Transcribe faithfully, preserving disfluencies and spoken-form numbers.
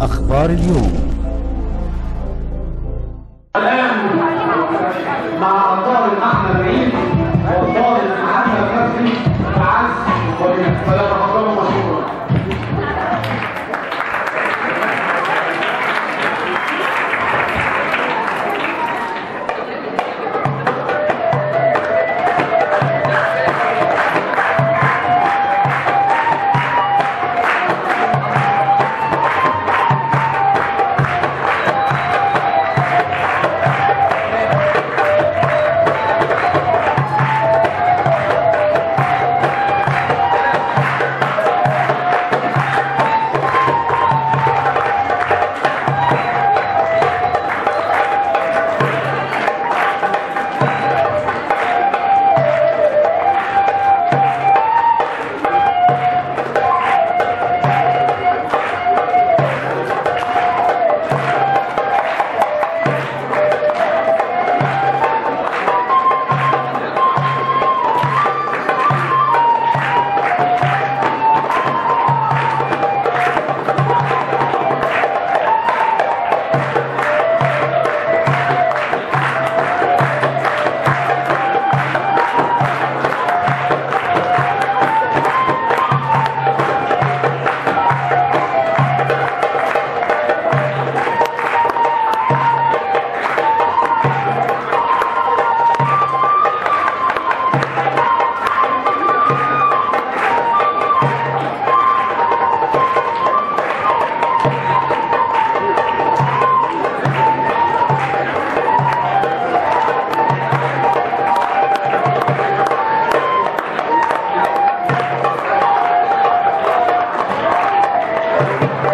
أخبار اليوم. الآن مع الطالب أحمد عيد والطالب محمد فتحي بالعزف وبالثلاثة أقدام مشهورة. Thank you.